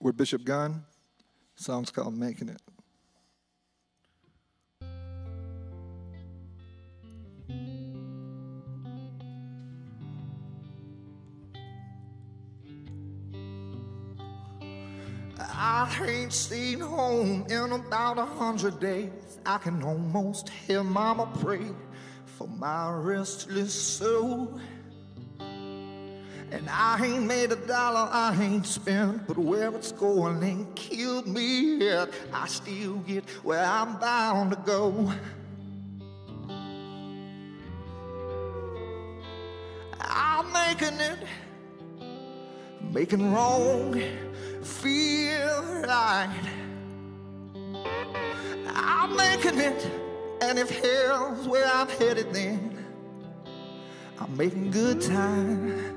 with Bishop Gunn. The song's called Makin It. I ain't seen home in about 100 days. I can almost hear Mama pray for my restless soul. And I ain't made a dollar, I ain't spent, but where it's going ain't killed me yet. I still get where I'm bound to go. I'm making it, making wrong feel right. I'm making it, and if hell's where I'm headed, then I'm making good time.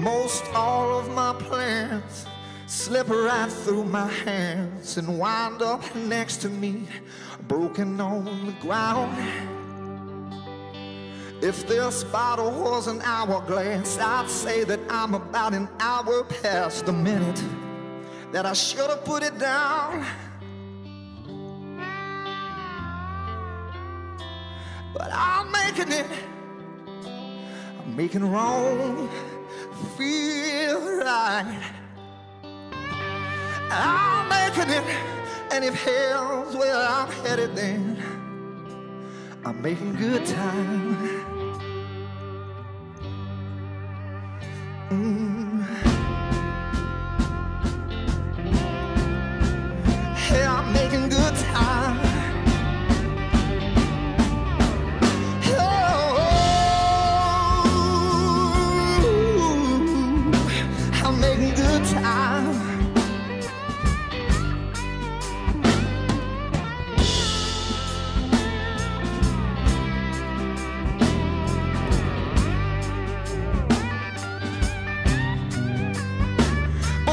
Most all of my plans slip right through my hands and wind up next to me, broken on the ground. If this bottle was an hourglass, I'd say that I'm about an hour past the minute that I should have put it down. But I'm making it, I'm making wrong feel right. I'm making it, and if hell's where I'm headed, then I'm making good time. Hey, I'm making good time.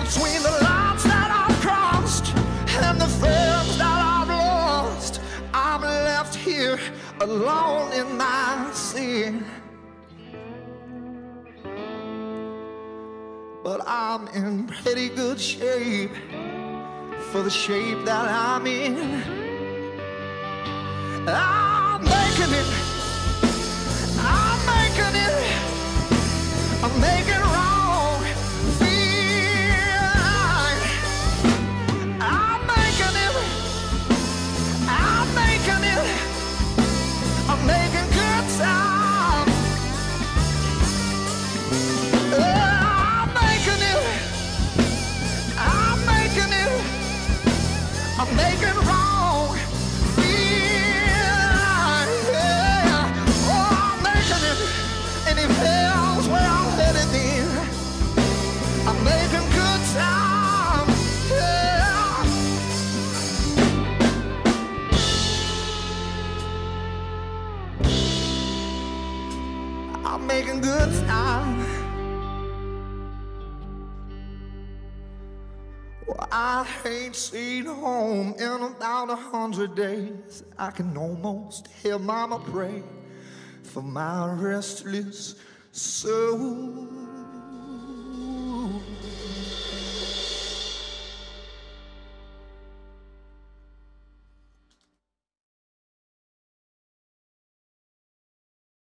Between the lines that I've crossed and the friends that I've lost, I'm left here alone in my sin. But I'm in pretty good shape for the shape that I'm in. I'm making it, I'm making it, I'm making it right. I'm making wrong feel right, yeah. Oh, I'm making it, and if hell's where I'm headed, then I'm making good time, yeah. I'm making good time. I ain't seen home in about 100 days. I can almost hear Mama pray for my restless soul.